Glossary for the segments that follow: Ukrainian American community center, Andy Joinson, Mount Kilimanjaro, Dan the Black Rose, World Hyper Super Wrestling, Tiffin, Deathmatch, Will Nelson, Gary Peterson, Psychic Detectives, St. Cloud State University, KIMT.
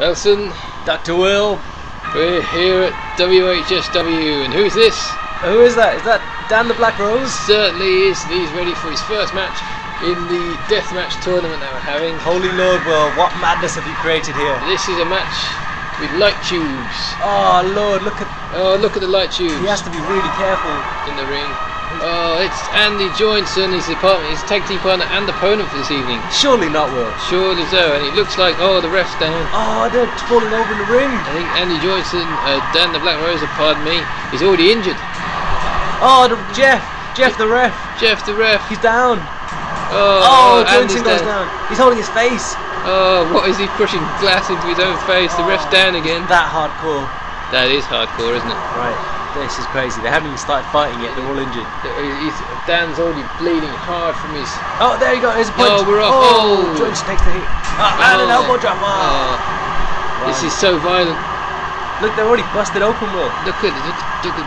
Nelson, Dr. Will. We're here at WHSW, and who's this? Who is that? Is that Dan the Black Rose? Certainly is, and he's ready for his first match in the deathmatch tournament that we're having. Holy Lord, Will, what madness have you created here? This is a match with light tubes. Oh Lord, look at... Oh, look at the light tubes. He has to be really careful in the ring. Oh, it's Andy Joinson, his tag team partner and opponent for this evening. Surely not, Will. Surely so, and it looks like, oh, the ref's down. Oh, they're falling over in the ring. I think Andy Joinson, Dan the Black Rose, pardon me, is already injured. Oh, Jeff the ref. He's down. Oh, Joinson goes down. He's holding his face. Oh, what is he pushing? Glass into his own face. The ref's down again. That hardcore. That is hardcore, isn't it? Right. This is crazy. They haven't even started fighting yet. They're all injured. Dan's already bleeding hard from his... Oh, there you go. There's a punch. Oh, we're off. Oh, Joinson takes the hit. And an elbow drop. Wow. This is so violent. Look, they're already busted open, Will. Look at them.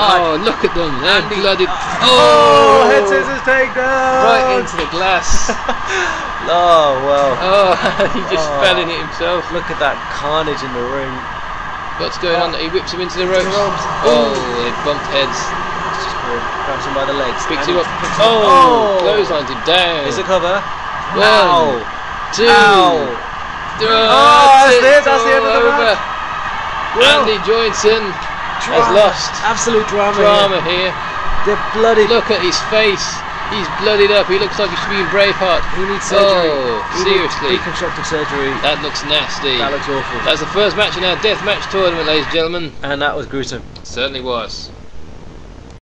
Oh, look at them. They're blooded. Oh, head scissors takedown. Right into the glass. Oh, wow. Oh, he just fell in it himself. Look at that carnage in the ring. What's going on? He whips him into the ropes. Oh, they bumped heads. Grabs him by the legs. Picks him up. Oh, clotheslines him down. Here's a cover. One, two. That's the end of the match. Andy Joinson has lost. Absolute drama here. They're bloody. Look at his face. He's bloodied up. He looks like he should be in Braveheart. He needs surgery. Oh, seriously. Reconstructive surgery. That looks nasty. That looks awful. That's the first match in our deathmatch tournament, ladies and gentlemen. And that was gruesome. Certainly was.